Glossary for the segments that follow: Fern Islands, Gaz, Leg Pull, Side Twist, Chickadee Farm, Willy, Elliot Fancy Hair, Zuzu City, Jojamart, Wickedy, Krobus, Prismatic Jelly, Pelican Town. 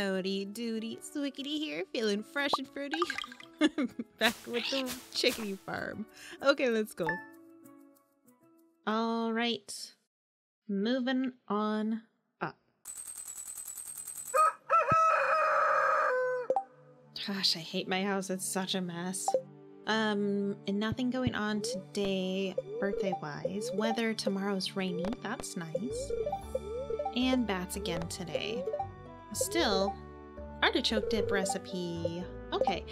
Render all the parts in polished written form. Howdy doody, it's Wickedy here, feeling fresh and fruity. Back with the Chickadee Farm. Okay, let's go. All right, moving on up. Gosh, I hate my house, it's such a mess. And nothing going on today, birthday-wise. Weather tomorrow's rainy, that's nice. And bats again today. Still, artichoke dip recipe. Okay,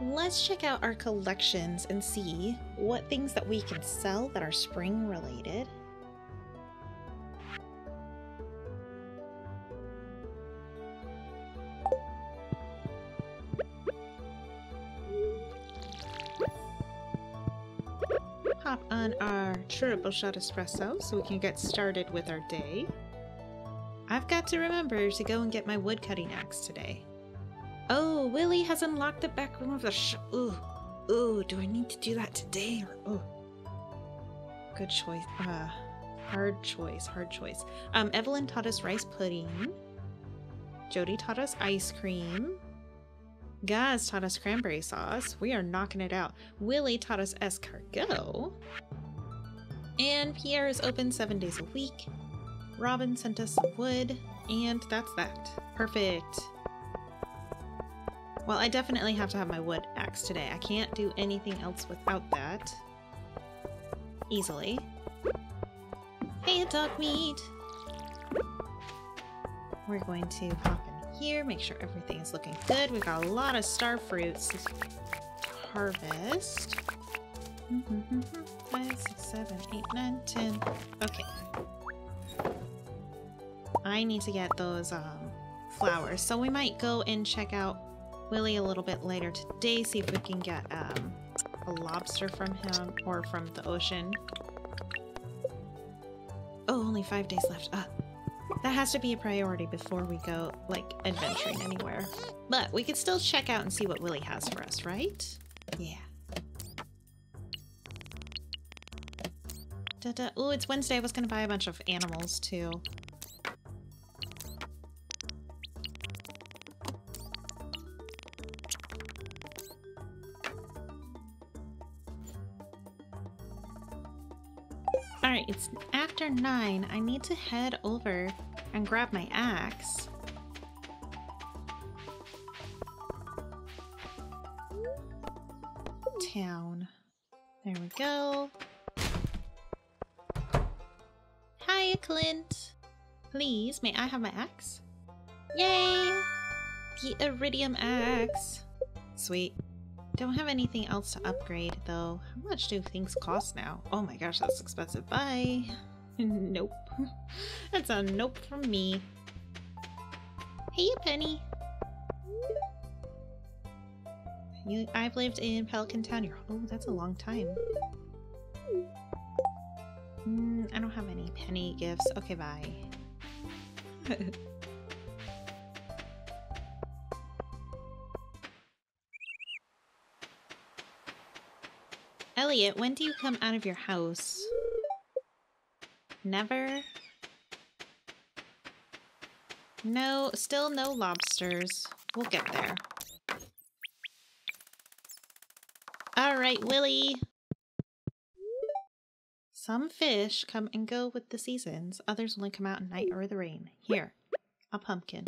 let's check out our collections and see what things that we can sell that are spring related. Pop on our triple shot espresso so we can get started with our day. I've got to remember to go and get my woodcutting axe today. Oh, Willie has unlocked the back room of the shop. Ooh, do I need to do that today? Or, good choice. Hard choice. Evelyn taught us rice pudding. Jody taught us ice cream. Gaz taught us cranberry sauce. We are knocking it out. Willie taught us escargot. And Pierre is open 7 days a week. Robin sent us some wood. And that's that. Perfect. Well, I definitely have to have my wood axe today. I can't do anything else without that. Easily. Hey, dog meat! We're going to pop in here, make sure everything is looking good. We've got a lot of star fruits to harvest. 5, 6, 7, 8, 9, 10. Okay. I need to get those flowers. So we might go and check out Willie a little bit later today, see if we can get a lobster from him or from the ocean. Oh, only 5 days left. That has to be a priority before we go, like, adventuring anywhere. But we could still check out and see what Willie has for us, right? Yeah. Da-da. Ooh, it's Wednesday. I was gonna buy a bunch of animals, too. Alright, it's after 9. I need to head over and grab my axe. Town. There we go. Hiya, Clint. Please, may I have my axe? Yay! The iridium axe. Sweet. Don't have anything else to upgrade, though. How much do things cost now? Oh my gosh, that's expensive. Bye! Nope. That's a nope from me. Hey, Penny! I've lived in Pelican Town. Oh, that's a long time. I don't have any penny gifts. Okay, bye. Elliot, when do you come out of your house? Never? No, still no lobsters. We'll get there. Alright, Willie! Some fish come and go with the seasons. Others only come out at night or the rain. Here, a pumpkin.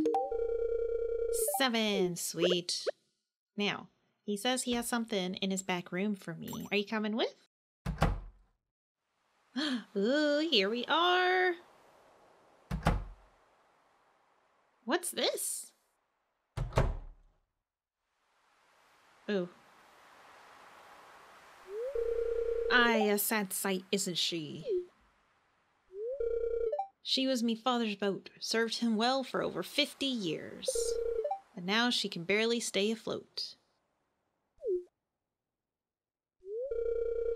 7, sweet. Now. He says he has something in his back room for me. Are you coming with? Ooh, here we are! What's this? Ooh. Aye, a sad sight, isn't she? She was me father's boat, served him well for over 50 years. And now she can barely stay afloat.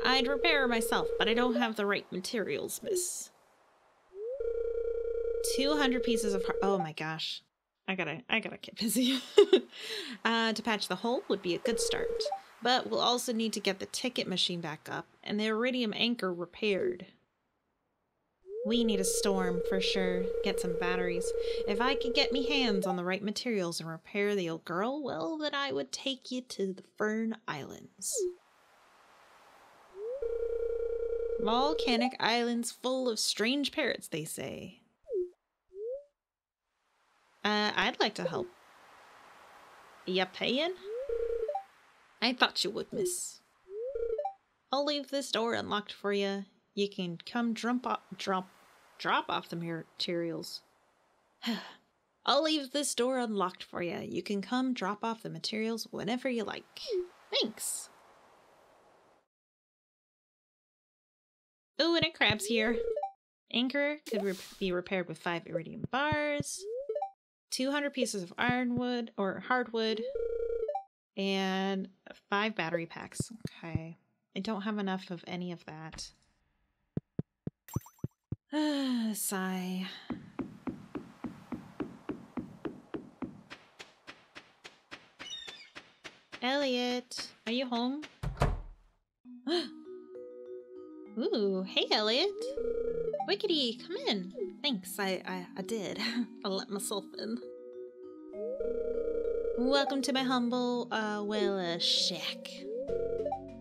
I'd repair myself, but I don't have the right materials, miss. 200 pieces of... Oh my gosh. I gotta get busy. To patch the hole would be a good start. But we'll also need to get the ticket machine back up and the iridium anchor repaired. We need a storm, for sure. Get some batteries. If I could get me hands on the right materials and repair the old girl, well, then I would take you to the Fern Islands. Volcanic islands full of strange parrots, they say. I'd like to help. Ya paying? I thought you would, miss. I'll leave this door unlocked for you. You can come drop off the materials. I'll leave this door unlocked for you. You can come drop off the materials whenever you like. Thanks. Ooh, and a crab's here. Anchor could be repaired with 5 iridium bars, 200 pieces of ironwood or hardwood, and 5 battery packs. Okay. I don't have enough of any of that. Sigh. Elliot, are you home? Ooh, hey Elliot! Wickedy, come in! Thanks, I did. I let myself in. Welcome to my humble, shack.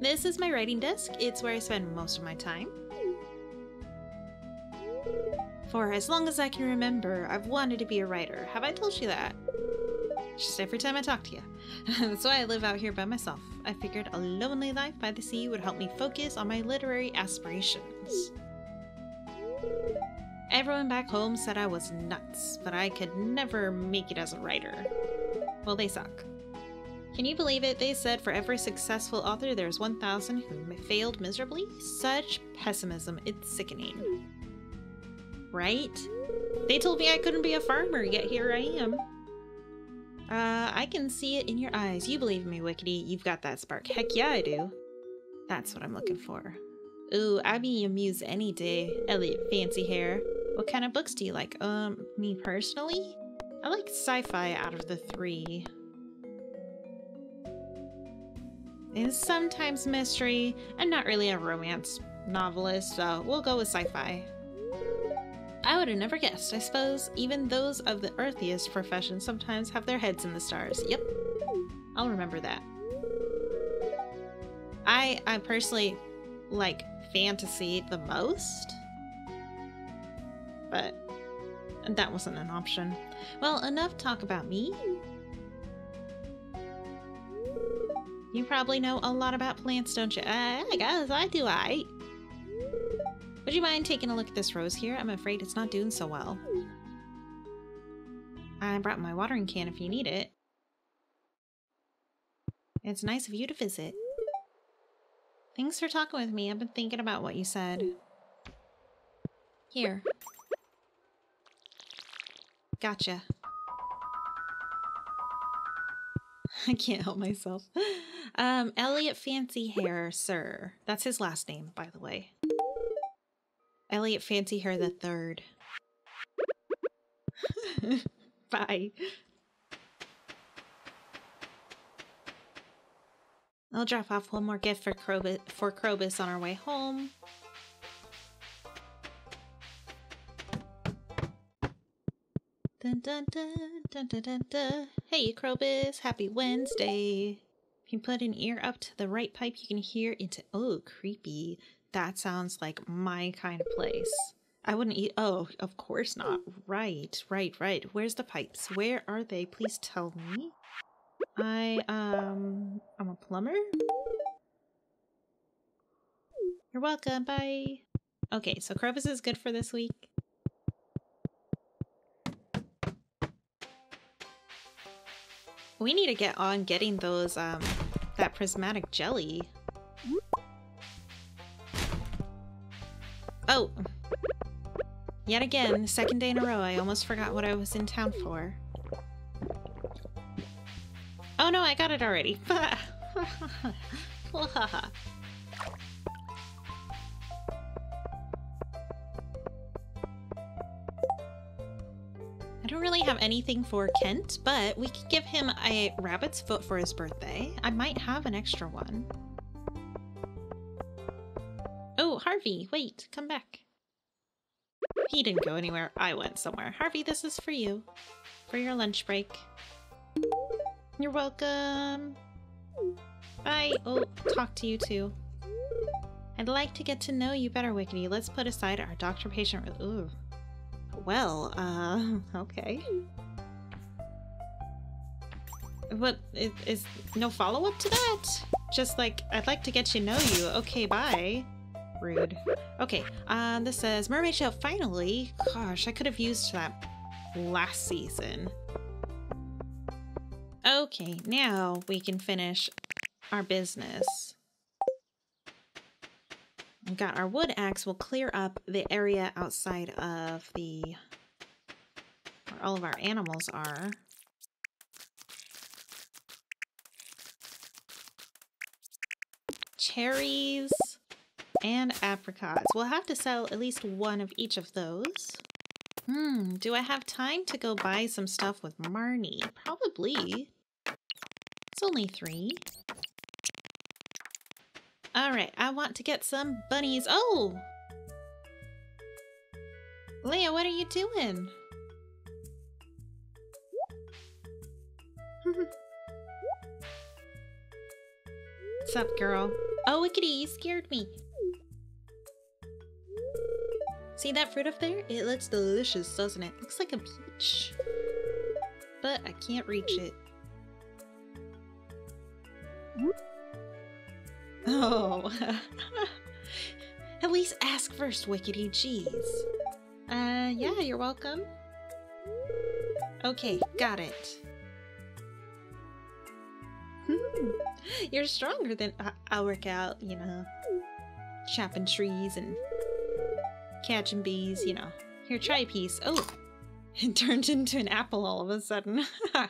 This is my writing desk. It's where I spend most of my time. For as long as I can remember, I've wanted to be a writer. Have I told you that? Just every time I talk to you. That's why I live out here by myself. I figured a lonely life by the sea would help me focus on my literary aspirations. Everyone back home said I was nuts, but I could never make it as a writer. Well, they suck. Can you believe it? They said for every successful author, there's 1,000 who failed miserably. Such pessimism, it's sickening. Right? They told me I couldn't be a farmer, yet here I am. I can see it in your eyes. You believe me, Wickedy. You've got that spark. Heck yeah, I do. That's what I'm looking for. Ooh, I'd be your muse any day. Elliot, fancy hair. What kind of books do you like? Me personally? I like sci-fi out of the 3. And sometimes mystery. I'm not really a romance novelist, so we'll go with sci-fi. I would have never guessed. I suppose even those of the earthiest profession sometimes have their heads in the stars. Yep. I'll remember that. I personally like fantasy the most, but that wasn't an option. Well, enough talk about me. You probably know a lot about plants, don't you? I guess I do, aight. Would you mind taking a look at this rose here? I'm afraid it's not doing so well. I brought my watering can if you need it. It's nice of you to visit. Thanks for talking with me. I've been thinking about what you said. Here. Gotcha. I can't help myself. Elliot Fancy Hair, sir. That's his last name, by the way. Elliot Fancy Hair the 3rd. Bye. I'll drop off one more gift for Krobus on our way home. Dun, dun, dun, dun, dun, dun, dun. Hey, Krobus! Happy Wednesday! If you put an ear up to the right pipe, you can hear into... Oh, creepy. That sounds like my kind of place. I wouldn't eat... Oh, of course not. Right, right, right. Where's the pipes? Where are they? Please tell me. I'm a plumber? You're welcome, bye! Okay, so Krobus is good for this week. We need to get on getting those, that prismatic jelly. Oh! Yet again, second day in a row, I almost forgot what I was in town for. Oh no, I got it already! I don't really have anything for Kent, but we could give him a rabbit's foot for his birthday. I might have an extra one. Oh, Harvey, wait, come back. He didn't go anywhere. I went somewhere. Harvey, this is for you. For your lunch break. You're welcome. Bye. Oh, talk to you too. I'd like to get to know you better, Wickedy. Let's put aside our doctor-patient... Ooh. Well, okay. What is no follow-up to that? Just like, I'd like to get to know you. Okay, bye. Rude. Okay, this says Mermaid Shell, finally. Gosh, I could have used that last season. Okay, now we can finish our business. We've got our wood axe. We'll clear up the area outside of the where all of our animals are. Cherries and apricots. We'll have to sell at least one of each of those. Hmm, do I have time to go buy some stuff with Marnie? Probably. It's only 3. Alright, I want to get some bunnies. Oh! Leia, what are you doing? What's up, girl? Oh, Wickedy, you scared me. See that fruit up there? It looks delicious, doesn't it? Looks like a peach. But I can't reach it. Oh. At least ask first, Wickedy. Jeez. Yeah, you're welcome. Okay, got it. You're stronger than I'll work out, you know. Chopping trees and catching bees, you know. Here, try a piece. Oh, it turned into an apple all of a sudden. I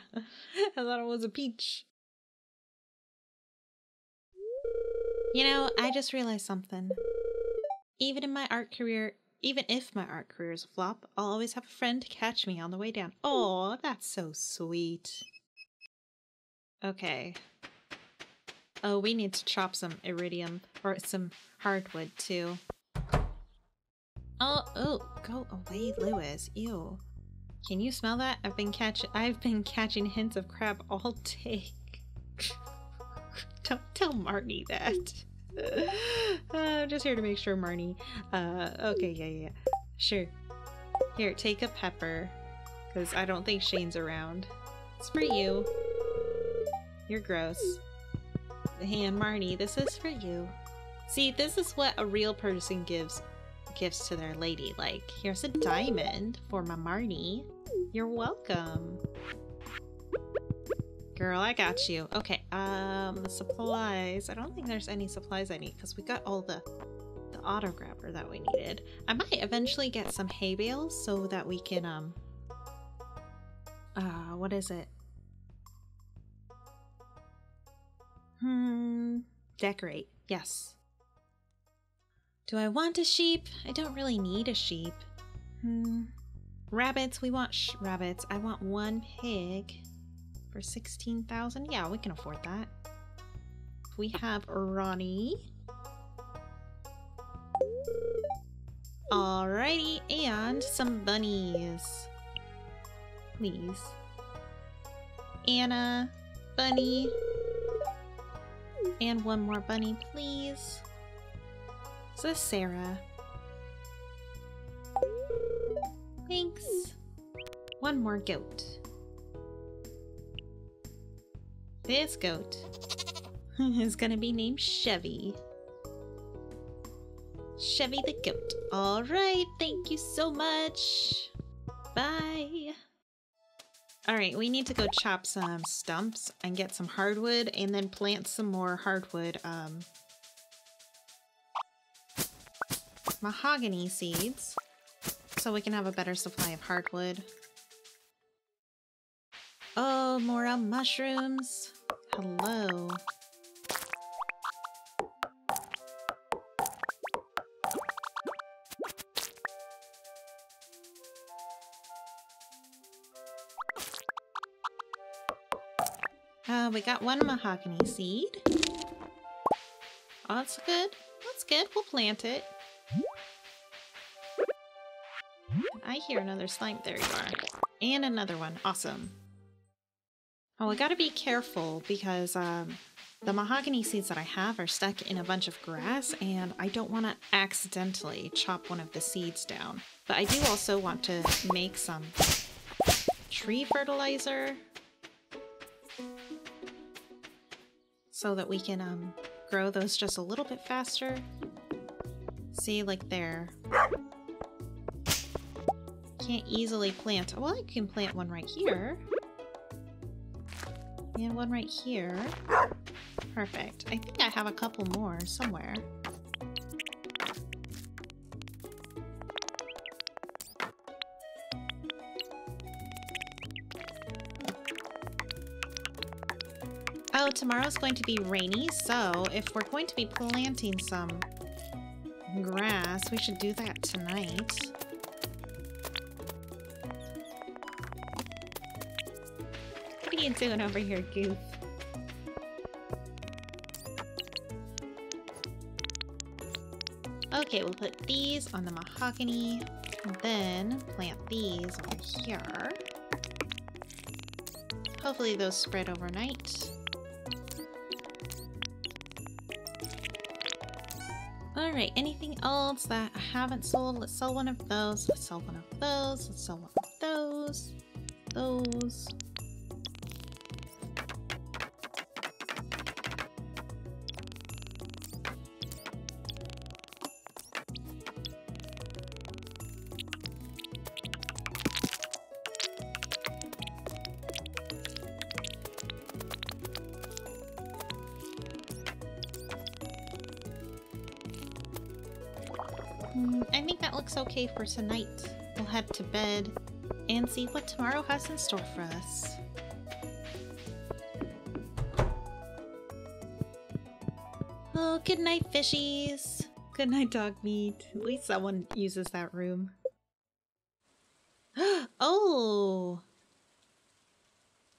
thought it was a peach. You know, I just realized something. Even if my art career is a flop, I'll always have a friend to catch me on the way down. Oh, that's so sweet. Okay. Oh, we need to chop some iridium or some hardwood too. Oh, go away, Lewis. Ew. Can you smell that? I've been catching hints of crab all day. Don't tell Marnie that. I'm just here to make sure, Marnie. Okay, yeah. Sure. Here, take a pepper. Because I don't think Shane's around. It's for you. You're gross. Hey, and Marnie, this is for you. See, this is what a real person gives gifts to their lady. Like, here's a diamond for my Marnie. You're welcome. Girl, I got you. Okay, supplies. I don't think there's any supplies I need because we got all the auto grabber that we needed. I might eventually get some hay bales so that we can, what is it? Decorate. Yes. Do I want a sheep? I don't really need a sheep. Rabbits. We want rabbits. I want 1 pig for 16,000. Yeah, we can afford that. We have Ronnie. Alrighty, and some bunnies. Please. Anna. Bunny. And 1 more bunny, please. Is this Sarah? Thanks. 1 more goat. This goat is gonna be named Chevy. Chevy the goat. Alright, thank you so much. Bye. Alright, we need to go chop some stumps and get some hardwood and then plant some more hardwood mahogany seeds so we can have a better supply of hardwood. Oh, more mushrooms. Hello. We got 1 mahogany seed. Oh, that's good. That's good. We'll plant it. I hear another slime. There you are. And another one. Awesome. Oh, I gotta be careful because the mahogany seeds that I have are stuck in a bunch of grass, and I don't want to accidentally chop one of the seeds down. But I do also want to make some tree fertilizer so that we can grow those just a little bit faster. See, like there. Can't easily plant. Well, I can plant one right here. And one right here. Perfect. I think I have a couple more somewhere. Oh, tomorrow's going to be rainy, so if we're going to be planting some grass, we should do that tonight. What are you doing over here, Goof? Okay, we'll put these on the mahogany, and then plant these on here. Hopefully those spread overnight. Alright, anything else that I haven't sold? Let's sell one of those, let's sell one of those, let's sell one of those, those. I think that looks okay for tonight. We'll head to bed and see what tomorrow has in store for us. Oh, good night, fishies. Good night, dog meat. At least someone uses that room. Oh!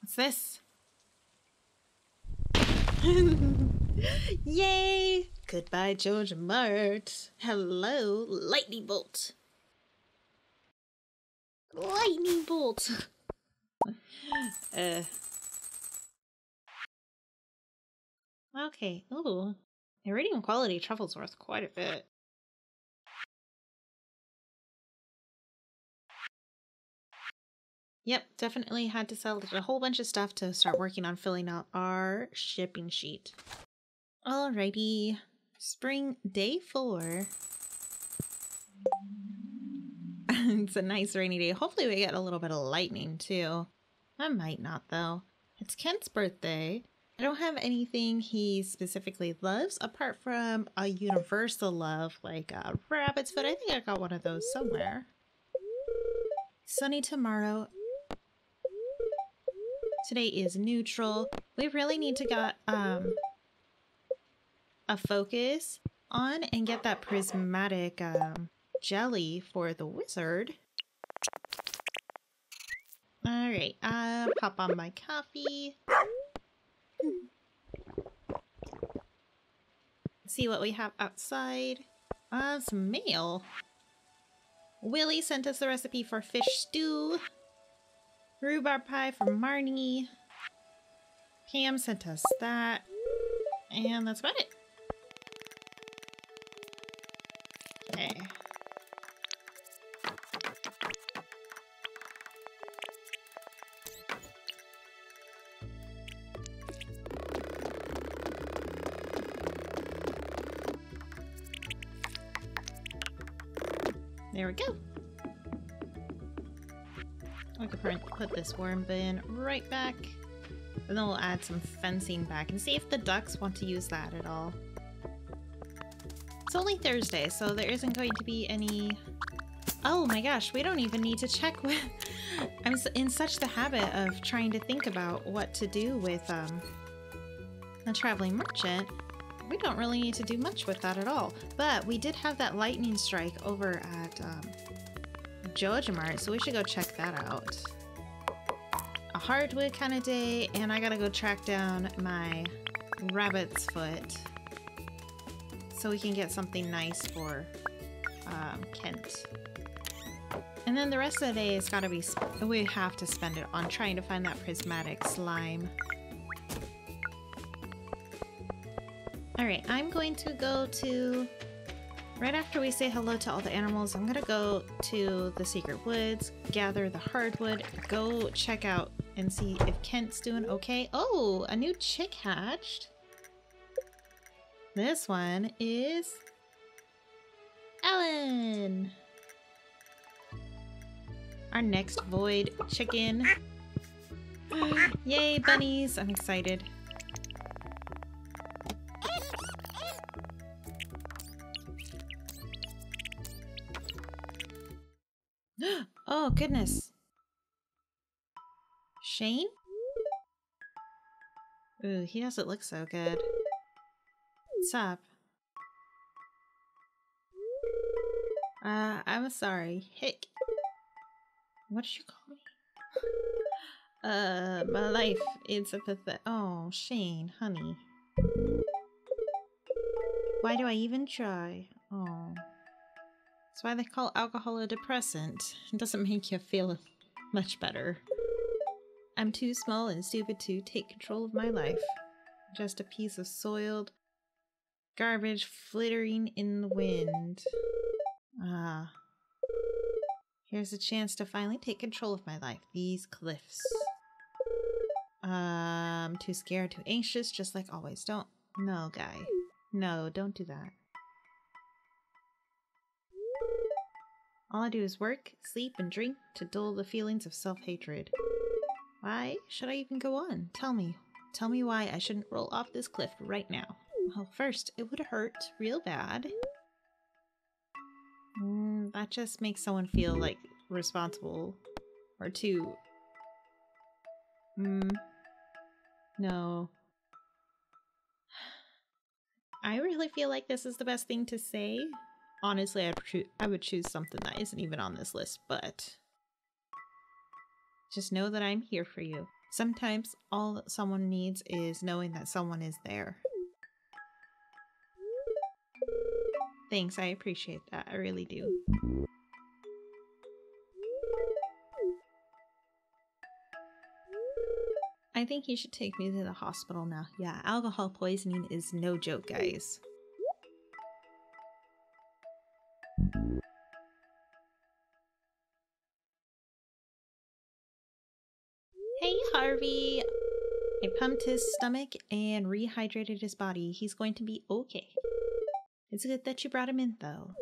What's this? Yay! Goodbye, Jojamart. Hello, lightning bolt. Lightning bolt. Okay. Ooh, iridium quality trouble's worth quite a bit. Yep, definitely had to sell a whole bunch of stuff to start working on filling out our shipping sheet. Alrighty, spring day 4. It's a nice rainy day. Hopefully we get a little bit of lightning too. I might not though. It's Kent's birthday. I don't have anything he specifically loves apart from a universal love like rabbit's foot. I think I got one of those somewhere. Sunny tomorrow. Today is neutral. We really need to get a focus on and get that prismatic jelly for the wizard. Alright, pop on my coffee. See what we have outside. Some mail. Willie sent us the recipe for fish stew. Rhubarb pie from Marnie. Pam sent us that. And that's about it. Okay. There we go. We can put this worm bin right back. And then we'll add some fencing back and see if the ducks want to use that at all. It's only Thursday, so there isn't going to be any... Oh my gosh, we don't even need to check with... I'm in such the habit of trying to think about what to do with a traveling merchant. We don't really need to do much with that at all. But we did have that lightning strike over at Jojamart, so we should go check that out. A hardwood kind of day, and I gotta go track down my rabbit's foot. So we can get something nice for Kent. And And then the rest of the day is gotta be, we have to spend it on trying to find that prismatic slime. Alright, I'm going to go to, right after we say hello to all the animals, I'm gonna go to the Secret Woods, gather the hardwood, go check out and see if Kent's doing okay. Oh, a new chick hatched. This one is Ellen. Our next void chicken. Yay, bunnies. I'm excited. Oh, goodness. Shane? Ooh, he doesn't look so good. What's up? I'm sorry. Hick. What did you call me? My life is a pathetic. Oh, Shane, honey. Why do I even try? Oh. That's why they call alcohol a depressant. It doesn't make you feel much better. I'm too small and stupid to take control of my life. Just a piece of soiled garbage flittering in the wind. Ah. Here's a chance to finally take control of my life. These cliffs. I'm too scared, too anxious, just like always. Don't. No, guy. No, don't do that. All I do is work, sleep, and drink to dull the feelings of self-hatred. Why should I even go on? Tell me. Tell me why I shouldn't roll off this cliff right now. Well, first, it would hurt real bad. That just makes someone feel, like, responsible. Or too... No. I really feel like this is the best thing to say. Honestly, I would choose something that isn't even on this list, but... Just know that I'm here for you. Sometimes all that someone needs is knowing that someone is there. Thanks, I appreciate that. I really do. I think you should take me to the hospital now. Yeah, alcohol poisoning is no joke, guys. Hey, Harvey! I pumped his stomach and rehydrated his body. He's going to be okay. It's good that you brought him in, though.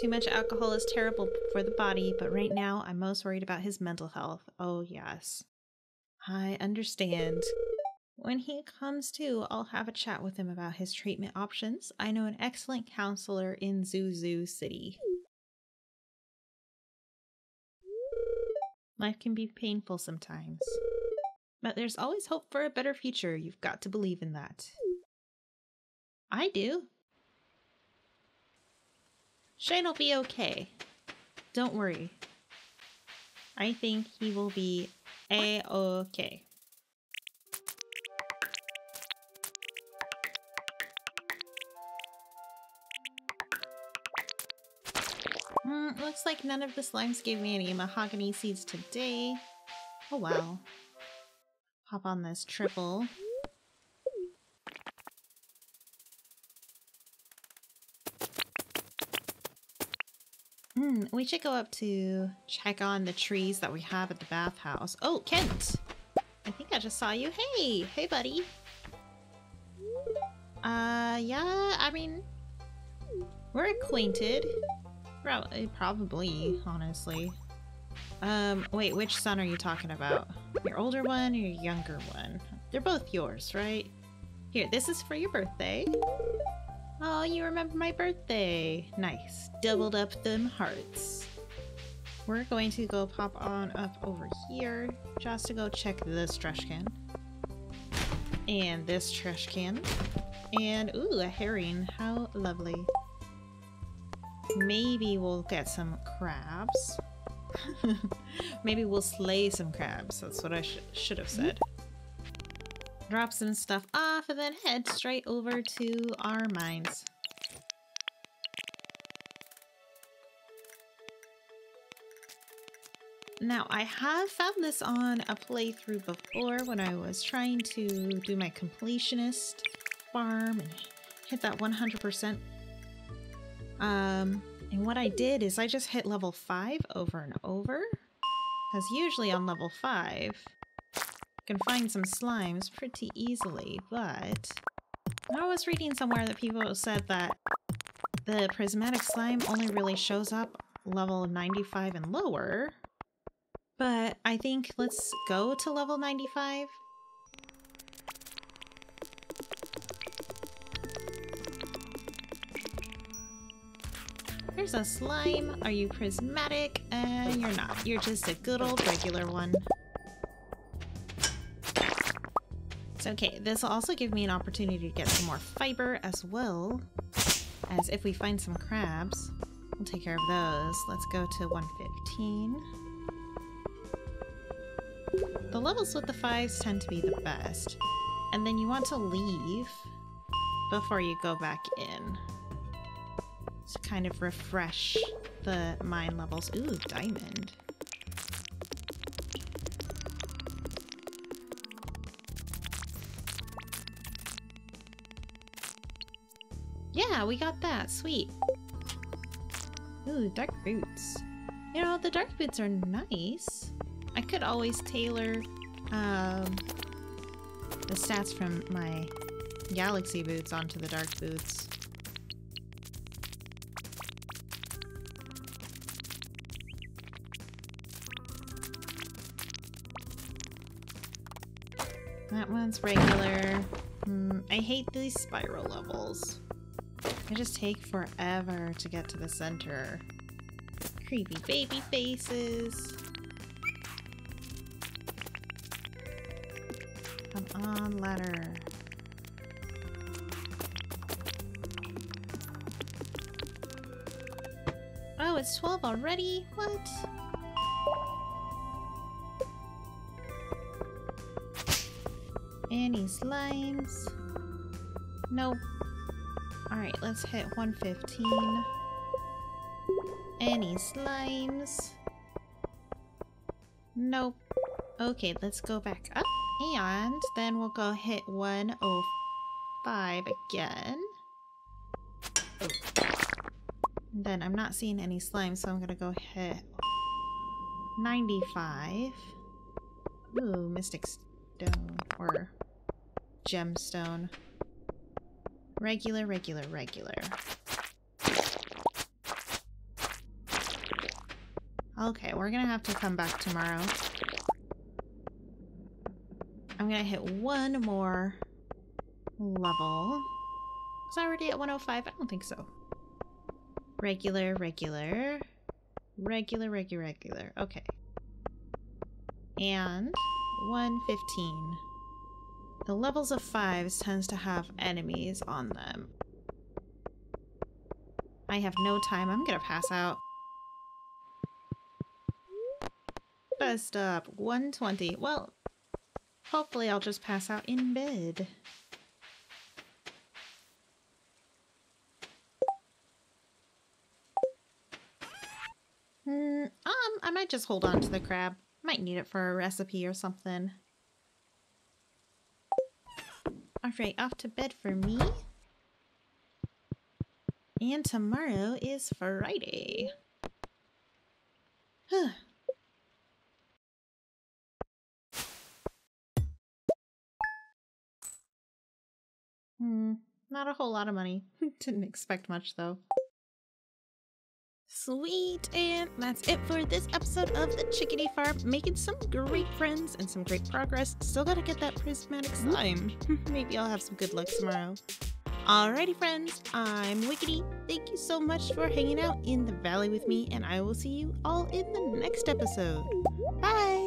Too much alcohol is terrible for the body, but right now I'm most worried about his mental health. Oh, yes. I understand. When he comes to, I'll have a chat with him about his treatment options. I know an excellent counselor in Zuzu City. Life can be painful sometimes. But there's always hope for a better future. You've got to believe in that. I do. Shane'll be okay. Don't worry. I think he will be a-okay. Looks like none of the slimes gave me any mahogany seeds today. Oh wow. Hop on this triple. We should go up to check on the trees that we have at the bathhouse. Oh, Kent! I think I just saw you. Hey! Hey, buddy! Yeah, I mean... We're acquainted. Probably, honestly. Wait, which son are you talking about? Your older one or your younger one? They're both yours, right? Here, this is for your birthday. Oh, you remember my birthday. Nice. Doubled up them hearts. We're going to go pop on up over here just to go check this trash can. And this trash can. And, ooh, a herring. How lovely. Maybe we'll get some crabs. Maybe we'll slay some crabs. That's what I should have said. Drop some stuff off and then head straight over to our mines. Now, I have found this on a playthrough before when I was trying to do my completionist farm and hit that 100%. And what I did is I just hit level 5 over and over, because usually on level 5, you can find some slimes pretty easily, but I was reading somewhere that people said that the prismatic slime only really shows up level 95 and lower, but I think let's go to level 95. Here's a slime. Are you prismatic? You're not. You're just a good old regular one. It's okay. This will also give me an opportunity to get some more fiber as well as if we find some crabs. We'll take care of those. Let's go to 115. The levels with the 5s tend to be the best. And then you want to leave before you go back in. To kind of refresh the mine levels. Ooh, diamond. Yeah, we got that. Sweet. Ooh, dark boots. You know, the dark boots are nice. I could always tailor the stats from my galaxy boots onto the dark boots. That one's regular. I hate these spiral levels. They just take forever to get to the center. Creepy baby faces. Come on, ladder. Oh, it's 12 already? What? Any slimes? Nope. Alright, let's hit 115. Any slimes? Nope. Okay, let's go back up and then we'll go hit 105 again. Oh. Then I'm not seeing any slimes, so I'm gonna go hit 95. Ooh, mystic stone or gemstone. Regular, regular, regular. Okay, we're gonna have to come back tomorrow. I'm gonna hit one more level. Was I already at 105? I don't think so. Regular, regular. Regular, regular, regular. Okay. And 115. The levels of 5s tends to have enemies on them. I have no time. I'm gonna pass out. Best up. 120. Well, hopefully I'll just pass out in bed. I might just hold on to the crab. Might need it for a recipe or something. Alright, off to bed for me. And tomorrow is Friday. Huh. Not a whole lot of money. Didn't expect much though. Sweet, and that's it for this episode of the Chickadee Farm. Making some great friends and some great progress. Still gotta get that prismatic slime. Maybe I'll have some good luck tomorrow. Alrighty friends, I'm Wickedy. Thank you so much for hanging out in the valley with me, and I will see you all in the next episode. Bye!